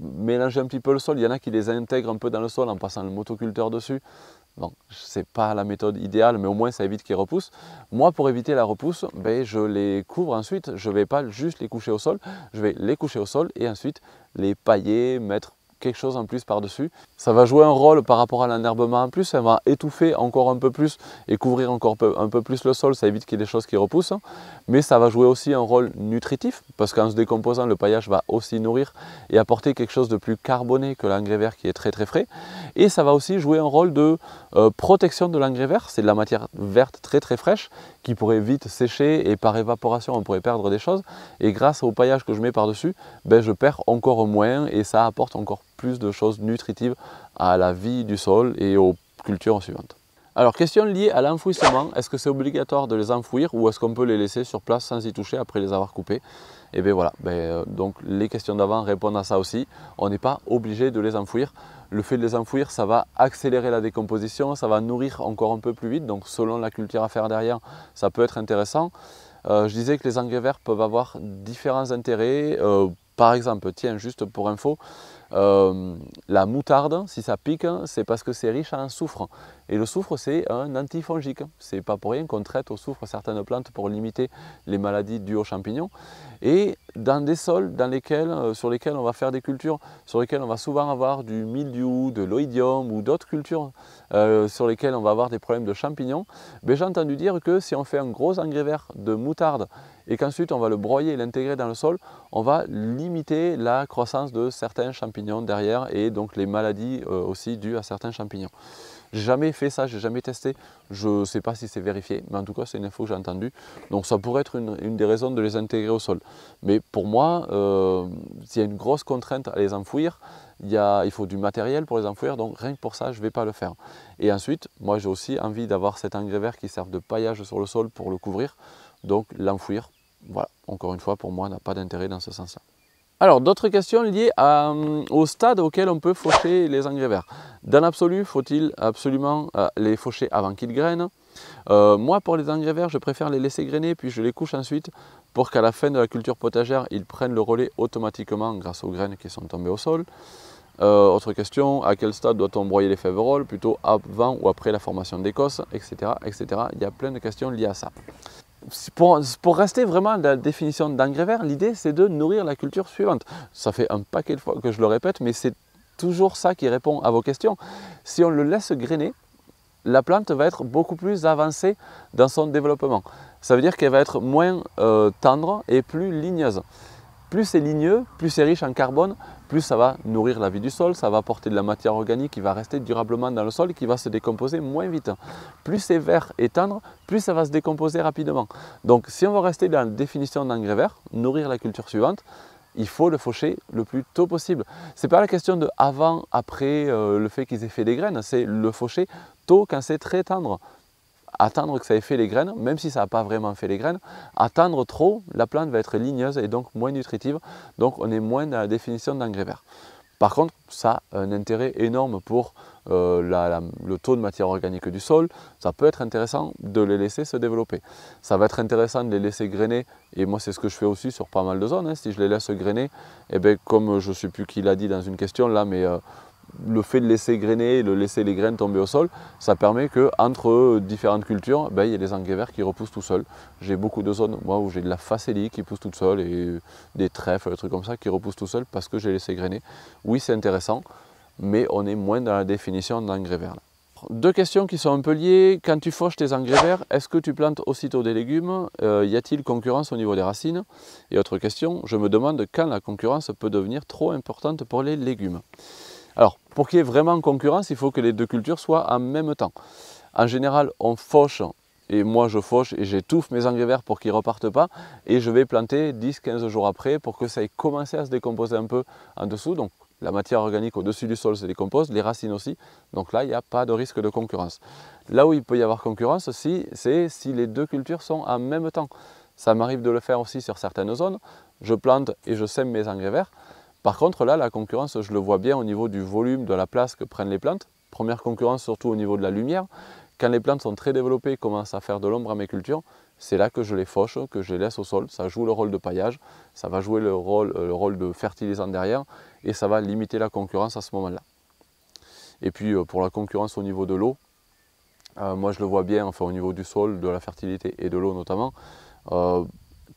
mélanger un petit peu le sol. Il y en a qui les intègrent un peu dans le sol en passant le motoculteur dessus. Bon, c'est pas la méthode idéale, mais au moins ça évite qu'ils repoussent. Moi, pour éviter la repousse, ben, je les couvre ensuite. Je ne vais pas juste les coucher au sol, je vais les coucher au sol et ensuite les pailler, mettre quelque chose en plus par-dessus. Ça va jouer un rôle par rapport à l'enherbement en plus, ça va étouffer encore un peu plus et couvrir encore un peu plus le sol, ça évite qu'il y ait des choses qui repoussent, mais ça va jouer aussi un rôle nutritif, parce qu'en se décomposant, le paillage va aussi nourrir et apporter quelque chose de plus carboné que l'engrais vert qui est très très frais, et ça va aussi jouer un rôle de euh, protection de l'engrais vert, c'est de la matière verte très très fraîche, qui pourrait vite sécher et par évaporation on pourrait perdre des choses, et grâce au paillage que je mets par-dessus, ben, je perds encore moins et ça apporte encore plus de choses nutritives à la vie du sol et aux cultures suivantes. Alors, question liée à l'enfouissement, est-ce que c'est obligatoire de les enfouir ou est-ce qu'on peut les laisser sur place sans y toucher après les avoir coupés? Et bien voilà, ben, donc les questions d'avant répondent à ça aussi, on n'est pas obligé de les enfouir. Le fait de les enfouir, ça va accélérer la décomposition, ça va nourrir encore un peu plus vite, donc selon la culture à faire derrière, ça peut être intéressant. Euh, je disais que les engrais verts peuvent avoir différents intérêts, euh, par exemple, tiens, juste pour info, Euh, la moutarde, si ça pique, c'est parce que c'est riche en soufre. Et le soufre, c'est un antifongique. C'est pas pour rien qu'on traite au soufre certaines plantes pour limiter les maladies dues aux champignons. Et dans des sols dans lesquels, euh, sur lesquels on va faire des cultures, sur lesquels on va souvent avoir du mildiou, de l'oïdium ou d'autres cultures euh, sur lesquelles on va avoir des problèmes de champignons, ben j'ai entendu dire que si on fait un gros engrais vert de moutarde et qu'ensuite on va le broyer et l'intégrer dans le sol, on va limiter la croissance de certains champignons derrière et donc les maladies euh, aussi dues à certains champignons. J'ai jamais fait ça, j'ai jamais testé, je ne sais pas si c'est vérifié, mais en tout cas c'est une info que j'ai entendue, donc ça pourrait être une, une des raisons de les intégrer au sol. Mais pour moi, euh, s'il y a une grosse contrainte à les enfouir, il, y a, il faut du matériel pour les enfouir, donc rien que pour ça je ne vais pas le faire. Et ensuite, moi j'ai aussi envie d'avoir cet engrais vert qui serve de paillage sur le sol pour le couvrir, donc l'enfouir, voilà, encore une fois pour moi n'a pas d'intérêt dans ce sens-là. Alors, d'autres questions liées à, euh, au stade auquel on peut faucher les engrais verts. Dans l'absolu, faut-il absolument euh, les faucher avant qu'ils grainent? euh, Moi, pour les engrais verts, je préfère les laisser grainer, puis je les couche ensuite pour qu'à la fin de la culture potagère, ils prennent le relais automatiquement grâce aux graines qui sont tombées au sol. Euh, autre question, à quel stade doit-on broyer les fèverolles? Plutôt avant ou après la formation d'écosses, et cetera, et cetera. Il y a plein de questions liées à ça. Pour, pour rester vraiment à la définition d'engrais vert, l'idée c'est de nourrir la culture suivante. Ça fait un paquet de fois que je le répète, mais c'est toujours ça qui répond à vos questions. Si on le laisse grainer, la plante va être beaucoup plus avancée dans son développement. Ça veut dire qu'elle va être moins euh, tendre et plus ligneuse. Plus c'est ligneux, plus c'est riche en carbone, plus ça va nourrir la vie du sol, ça va apporter de la matière organique qui va rester durablement dans le sol et qui va se décomposer moins vite. Plus c'est vert et tendre, plus ça va se décomposer rapidement. Donc si on veut rester dans la définition d'engrais vert, nourrir la culture suivante, il faut le faucher le plus tôt possible. Ce n'est pas la question de avant, après euh, le fait qu'ils aient fait des graines, c'est le faucher tôt quand c'est très tendre. Attendre que ça ait fait les graines, même si ça n'a pas vraiment fait les graines, attendre trop, la plante va être ligneuse et donc moins nutritive, donc on est moins dans la définition d'engrais vert. Par contre, ça a un intérêt énorme pour euh, la, la, le taux de matière organique du sol, ça peut être intéressant de les laisser se développer. Ça va être intéressant de les laisser grainer, et moi c'est ce que je fais aussi sur pas mal de zones, hein. Si je les laisse grainer, eh bien, comme je ne sais plus qui l'a dit dans une question là, mais... Euh, le fait de laisser grainer, de laisser les graines tomber au sol, ça permet qu'entre différentes cultures, ben, il y a des engrais verts qui repoussent tout seuls. J'ai beaucoup de zones moi, où j'ai de la facélie qui pousse toute seule et des trèfles, des trucs comme ça qui repoussent tout seuls parce que j'ai laissé grainer. Oui, c'est intéressant, mais on est moins dans la définition d'engrais verts. Deux questions qui sont un peu liées. Quand tu fauches tes engrais verts, est-ce que tu plantes aussitôt des légumes? euh, Y a-t-il concurrence au niveau des racines? Et autre question, je me demande quand la concurrence peut devenir trop importante pour les légumes. Alors, pour qu'il y ait vraiment concurrence, il faut que les deux cultures soient en même temps. En général, on fauche, et moi je fauche, et j'étouffe mes engrais verts pour qu'ils ne repartent pas, et je vais planter dix à quinze jours après pour que ça ait commencé à se décomposer un peu en dessous. Donc, la matière organique au-dessus du sol se décompose, les racines aussi, donc là, il n'y a pas de risque de concurrence. Là où il peut y avoir concurrence, c'est si les deux cultures sont en même temps. Ça m'arrive de le faire aussi sur certaines zones. Je plante et je sème mes engrais verts. Par contre, là, la concurrence, je le vois bien au niveau du volume, de la place que prennent les plantes. Première concurrence, surtout au niveau de la lumière. Quand les plantes sont très développées, commencent à faire de l'ombre à mes cultures, c'est là que je les fauche, que je les laisse au sol. Ça joue le rôle de paillage, ça va jouer le rôle, le rôle de fertilisant derrière et ça va limiter la concurrence à ce moment-là. Et puis, pour la concurrence au niveau de l'eau, euh, moi je le vois bien, enfin au niveau du sol, de la fertilité et de l'eau notamment, euh,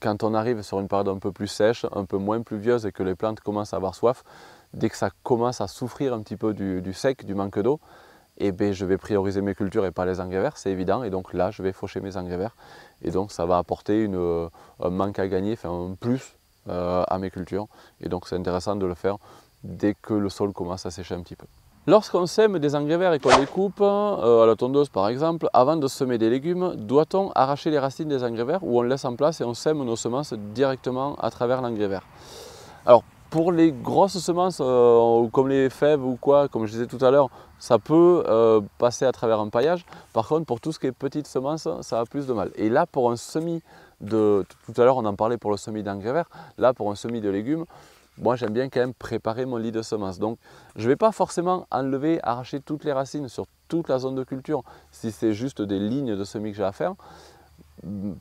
quand on arrive sur une période un peu plus sèche, un peu moins pluvieuse et que les plantes commencent à avoir soif, dès que ça commence à souffrir un petit peu du, du sec, du manque d'eau, eh bien, je vais prioriser mes cultures et pas les engrais verts, c'est évident. Et donc là, je vais faucher mes engrais verts. Et donc ça va apporter une, un manque à gagner, enfin un plus euh, à mes cultures. Et donc c'est intéressant de le faire dès que le sol commence à sécher un petit peu. Lorsqu'on sème des engrais verts et qu'on les coupe, euh, à la tondeuse par exemple, avant de semer des légumes, doit-on arracher les racines des engrais verts ou on laisse en place et on sème nos semences directement à travers l'engrais vert? Alors pour les grosses semences, euh, comme les fèves ou quoi, comme je disais tout à l'heure, ça peut euh, passer à travers un paillage. Par contre pour tout ce qui est petites semences, ça a plus de mal. Et là pour un semis de... Tout à l'heure on en parlait pour le semis d'engrais verts, là pour un semis de légumes, moi, j'aime bien quand même préparer mon lit de semences. Donc, je ne vais pas forcément enlever, arracher toutes les racines sur toute la zone de culture si c'est juste des lignes de semis que j'ai à faire.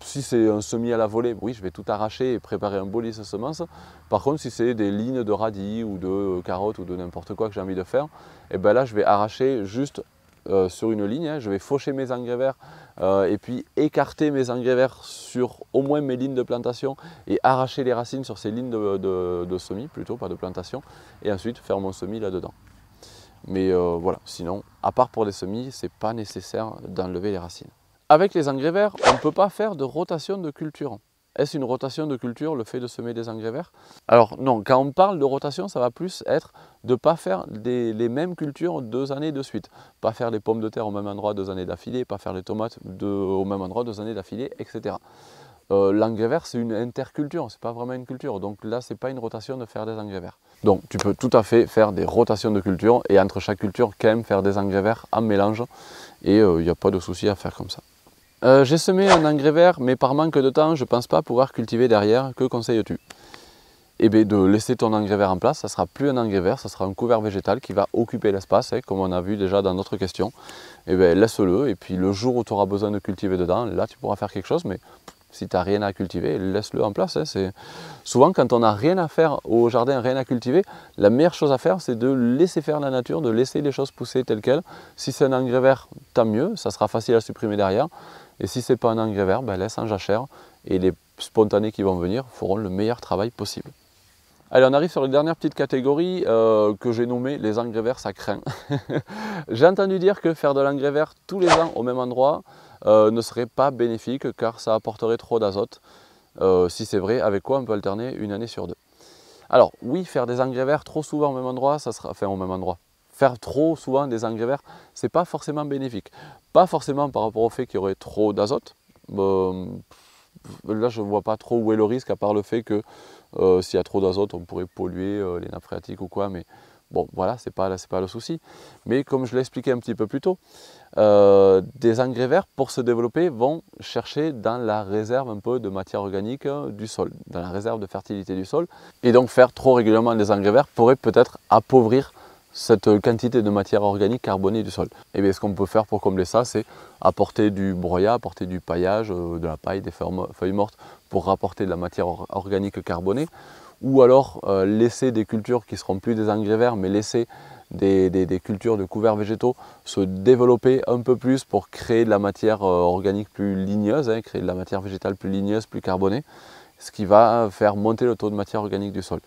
Si c'est un semis à la volée, oui, je vais tout arracher et préparer un beau lisse à semences. Par contre, si c'est des lignes de radis ou de carottes ou de n'importe quoi que j'ai envie de faire, et ben là, je vais arracher juste euh, sur une ligne. Hein. Je vais faucher mes engrais verts euh, et puis écarter mes engrais verts sur au moins mes lignes de plantation et arracher les racines sur ces lignes de, de, de semis, plutôt, pas de plantation, et ensuite faire mon semis là-dedans. Mais euh, voilà, sinon, à part pour les semis, c'est pas nécessaire d'enlever les racines. Avec les engrais verts, on ne peut pas faire de rotation de culture. Est-ce une rotation de culture, le fait de semer des engrais verts? Alors non, quand on parle de rotation, ça va plus être de ne pas faire des, les mêmes cultures deux années de suite. Pas faire les pommes de terre au même endroit deux années d'affilée, pas faire les tomates de, au même endroit deux années d'affilée, et cetera. Euh, l'engrais vert, c'est une interculture, c'est pas vraiment une culture. Donc là, c'est pas une rotation de faire des engrais verts. Donc tu peux tout à fait faire des rotations de culture et entre chaque culture, quand même, faire des engrais verts en mélange. Et il euh, n'y a pas de souci à faire comme ça. Euh, j'ai semé un engrais vert, mais par manque de temps, je ne pense pas pouvoir cultiver derrière. Que conseilles-tu? Eh bien, de laisser ton engrais vert en place. Ça ne sera plus un engrais vert, ça sera un couvert végétal qui va occuper l'espace, hein, comme on a vu déjà dans notre question. Eh bien, laisse-le, et puis le jour où tu auras besoin de cultiver dedans, là, tu pourras faire quelque chose, mais si tu n'as rien à cultiver, laisse-le en place. Hein. C'est... Souvent, quand on n'a rien à faire au jardin, rien à cultiver, la meilleure chose à faire, c'est de laisser faire la nature, de laisser les choses pousser telles quelles. Si c'est un engrais vert, tant mieux, ça sera facile à supprimer derrière. Et si ce n'est pas un engrais vert, ben laisse en jachère et les spontanés qui vont venir feront le meilleur travail possible. Allez, on arrive sur la dernière petite catégorie euh, que j'ai nommée les engrais verts, ça craint. J'ai entendu dire que faire de l'engrais vert tous les ans au même endroit euh, ne serait pas bénéfique car ça apporterait trop d'azote. Euh, si c'est vrai, avec quoi on peut alterner une année sur deux. Alors oui, faire des engrais verts trop souvent au même endroit, ça sera... Enfin, au même endroit. Faire trop souvent des engrais verts, ce n'est pas forcément bénéfique. Pas forcément par rapport au fait qu'il y aurait trop d'azote. Euh, là, je ne vois pas trop où est le risque, à part le fait que euh, s'il y a trop d'azote, on pourrait polluer euh, les nappes phréatiques ou quoi. Mais bon, voilà, ce n'est pas, pas le souci. Mais comme je l'ai expliqué un petit peu plus tôt, euh, des engrais verts, pour se développer, vont chercher dans la réserve un peu de matière organique du sol, dans la réserve de fertilité du sol. Et donc, faire trop régulièrement des engrais verts pourrait peut-être appauvrir cette quantité de matière organique carbonée du sol. Et bien, ce qu'on peut faire pour combler ça, c'est apporter du broyat, apporter du paillage, de la paille, des feuilles mortes pour rapporter de la matière organique carbonée, ou alors euh, laisser des cultures qui ne seront plus des engrais verts, mais laisser des, des, des cultures de couverts végétaux se développer un peu plus pour créer de la matière organique plus ligneuse, hein, créer de la matière végétale plus ligneuse, plus carbonée, ce qui va faire monter le taux de matière organique du sol.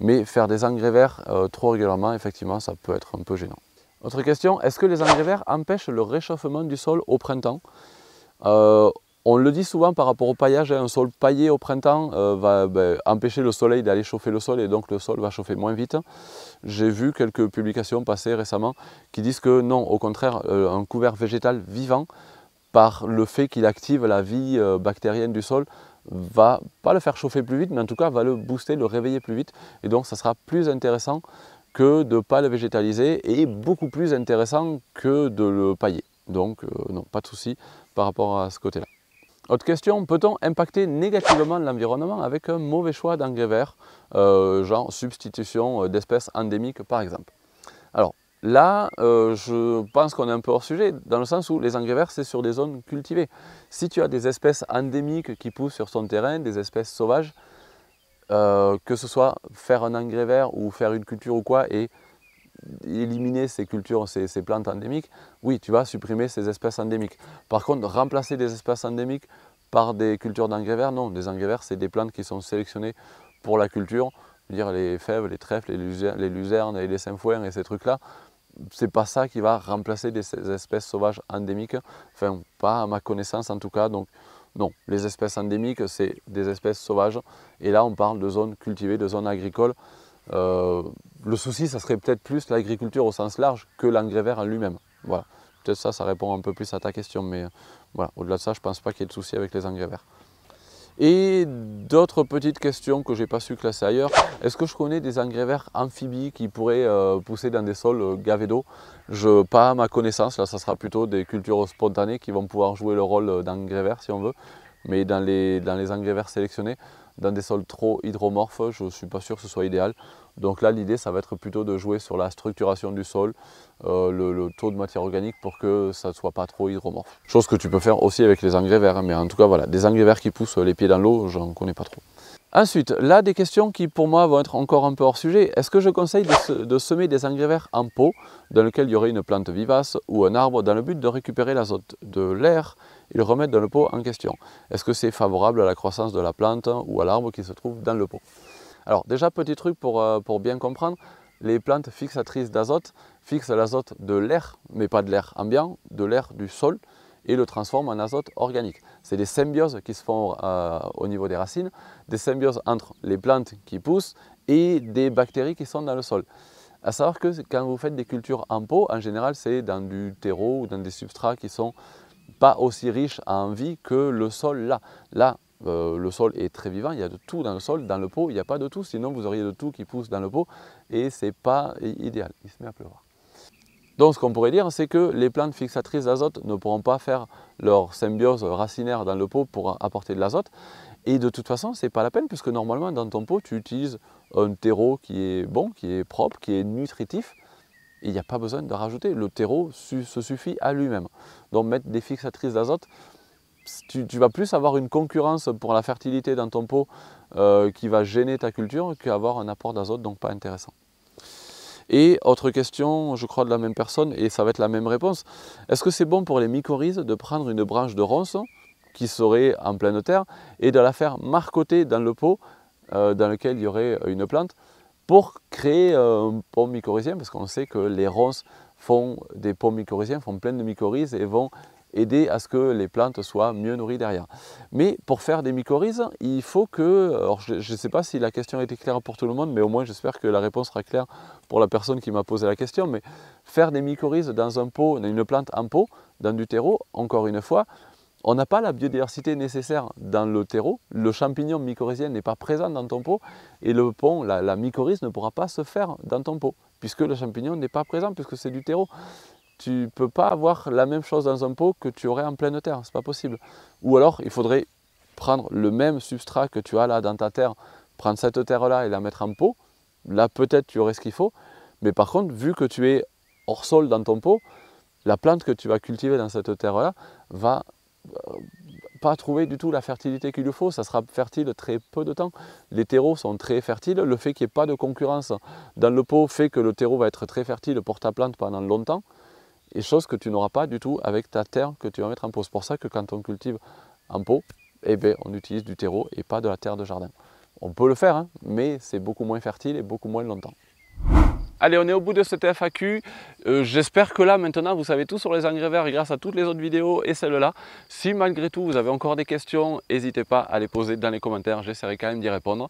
Mais faire des engrais verts euh, trop régulièrement, effectivement, ça peut être un peu gênant. Autre question, est-ce que les engrais verts empêchent le réchauffement du sol au printemps? euh, On le dit souvent par rapport au paillage, hein, un sol paillé au printemps euh, va ben, empêcher le soleil d'aller chauffer le sol et donc le sol va chauffer moins vite. J'ai vu quelques publications passer récemment qui disent que non, au contraire, euh, un couvert végétal vivant, par le fait qu'il active la vie euh, bactérienne du sol, va pas le faire chauffer plus vite, mais en tout cas va le booster, le réveiller plus vite, et donc ça sera plus intéressant que de ne pas le végétaliser et beaucoup plus intéressant que de le pailler. Donc euh, non, pas de souci par rapport à ce côté-là. Autre question, peut-on impacter négativement l'environnement avec un mauvais choix d'engrais verts, euh, genre substitution d'espèces endémiques par exemple? Alors là, euh, je pense qu'on est un peu hors sujet, dans le sens où les engrais verts, c'est sur des zones cultivées. Si tu as des espèces endémiques qui poussent sur ton terrain, des espèces sauvages, euh, que ce soit faire un engrais vert ou faire une culture ou quoi, et éliminer ces cultures, ces, ces plantes endémiques, oui, tu vas supprimer ces espèces endémiques. Par contre, remplacer des espèces endémiques par des cultures d'engrais verts, non. Des engrais verts, c'est des plantes qui sont sélectionnées pour la culture, dire les fèves, les trèfles, les luzernes et les sainfoins et ces trucs-là. C'est pas ça qui va remplacer des espèces sauvages endémiques, enfin pas à ma connaissance en tout cas. Donc non, les espèces endémiques c'est des espèces sauvages et là on parle de zones cultivées, de zones agricoles. Euh, le souci ça serait peut-être plus l'agriculture au sens large que l'engrais vert en lui-même. Voilà, peut-être ça, ça répond un peu plus à ta question, mais voilà, au-delà de ça je pense pas qu'il y ait de souci avec les engrais verts. Et d'autres petites questions que je n'ai pas su classer ailleurs. Est-ce que je connais des engrais verts amphibies qui pourraient euh, pousser dans des sols euh, gavés d'eau? Je, Pas à ma connaissance, là ça sera plutôt des cultures spontanées qui vont pouvoir jouer le rôle d'engrais verts si on veut. Mais dans les, dans les engrais verts sélectionnés, dans des sols trop hydromorphes, je ne suis pas sûr que ce soit idéal. Donc là, l'idée, ça va être plutôt de jouer sur la structuration du sol, euh, le, le taux de matière organique pour que ça ne soit pas trop hydromorphe. Chose que tu peux faire aussi avec les engrais verts, hein, mais en tout cas, voilà, des engrais verts qui poussent les pieds dans l'eau, j'en connais pas trop. Ensuite, là, des questions qui, pour moi, vont être encore un peu hors sujet. Est-ce que je conseille de, se, de semer des engrais verts en pot, dans lequel il y aurait une plante vivace ou un arbre, dans le but de récupérer l'azote de l'air et le remettre dans le pot en question? Est-ce que c'est favorable à la croissance de la plante ou à l'arbre qui se trouve dans le pot? Alors déjà, petit truc pour, euh, pour bien comprendre, les plantes fixatrices d'azote fixent l'azote de l'air, mais pas de l'air ambiant, de l'air du sol, et le transforme en azote organique. C'est des symbioses qui se font euh, au niveau des racines, des symbioses entre les plantes qui poussent et des bactéries qui sont dans le sol. À savoir que quand vous faites des cultures en pot, en général c'est dans du terreau ou dans des substrats qui ne sont pas aussi riches en vie que le sol là. Là, euh, le sol est très vivant, il y a de tout dans le sol, dans le pot il n'y a pas de tout, sinon vous auriez de tout qui pousse dans le pot et ce n'est pas idéal, il se met à pleuvoir. Donc ce qu'on pourrait dire, c'est que les plantes fixatrices d'azote ne pourront pas faire leur symbiose racinaire dans le pot pour apporter de l'azote. Et de toute façon, ce n'est pas la peine, puisque normalement dans ton pot, tu utilises un terreau qui est bon, qui est propre, qui est nutritif. Il n'y a pas besoin de rajouter, le terreau su- se suffit à lui-même. Donc mettre des fixatrices d'azote, tu, tu vas plus avoir une concurrence pour la fertilité dans ton pot euh, qui va gêner ta culture qu'avoir un apport d'azote, donc pas intéressant. Et autre question, je crois de la même personne, et ça va être la même réponse. Est-ce que c'est bon pour les mycorhizes de prendre une branche de ronce qui serait en pleine terre et de la faire marcoter dans le pot euh, dans lequel il y aurait une plante pour créer euh, un pot mycorhizien? Parce qu'on sait que les ronces font des pots mycorhiziens, font plein de mycorhizes et vont aider à ce que les plantes soient mieux nourries derrière. Mais pour faire des mycorhizes, il faut que... Alors je ne sais pas si la question était claire pour tout le monde, mais au moins j'espère que la réponse sera claire pour la personne qui m'a posé la question. Mais faire des mycorhizes dans un pot, une plante en pot, dans du terreau, encore une fois, on n'a pas la biodiversité nécessaire dans le terreau, le champignon mycorhizien n'est pas présent dans ton pot, et le pont, la, la mycorhize ne pourra pas se faire dans ton pot, puisque le champignon n'est pas présent, puisque c'est du terreau. Tu ne peux pas avoir la même chose dans un pot que tu aurais en pleine terre, c'est pas possible. Ou alors, il faudrait prendre le même substrat que tu as là dans ta terre, prendre cette terre-là et la mettre en pot. Là, peut-être, tu aurais ce qu'il faut. Mais par contre, vu que tu es hors sol dans ton pot, la plante que tu vas cultiver dans cette terre-là va pas trouver du tout la fertilité qu'il lui faut. Ça sera fertile très peu de temps. Les terreaux sont très fertiles. Le fait qu'il n'y ait pas de concurrence dans le pot fait que le terreau va être très fertile pour ta plante pendant longtemps. Et chose que tu n'auras pas du tout avec ta terre que tu vas mettre en pot. C'est pour ça que quand on cultive en pot, eh bien, on utilise du terreau et pas de la terre de jardin. On peut le faire, hein, mais c'est beaucoup moins fertile et beaucoup moins longtemps. Allez, on est au bout de cette F A Q. Euh, J'espère que là, maintenant, vous savez tout sur les engrais verts grâce à toutes les autres vidéos et celle-là. Si malgré tout, vous avez encore des questions, n'hésitez pas à les poser dans les commentaires. J'essaierai quand même d'y répondre.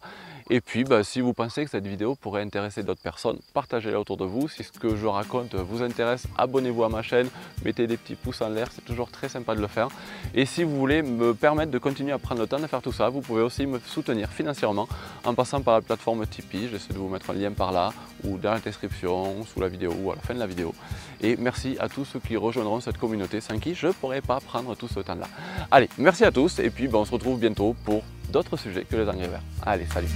Et puis, bah, si vous pensez que cette vidéo pourrait intéresser d'autres personnes, partagez-la autour de vous. Si ce que je raconte vous intéresse, abonnez-vous à ma chaîne. Mettez des petits pouces en l'air, c'est toujours très sympa de le faire. Et si vous voulez me permettre de continuer à prendre le temps de faire tout ça, vous pouvez aussi me soutenir financièrement en passant par la plateforme Tipeee. J'essaie de vous mettre un lien par là ou dans la description sous la vidéo ou à la fin de la vidéo. Et merci à tous ceux qui rejoindront cette communauté sans qui je ne pourrais pas prendre tout ce temps là. Allez, merci à tous et puis ben, on se retrouve bientôt pour d'autres sujets que les engrais verts. Allez, salut!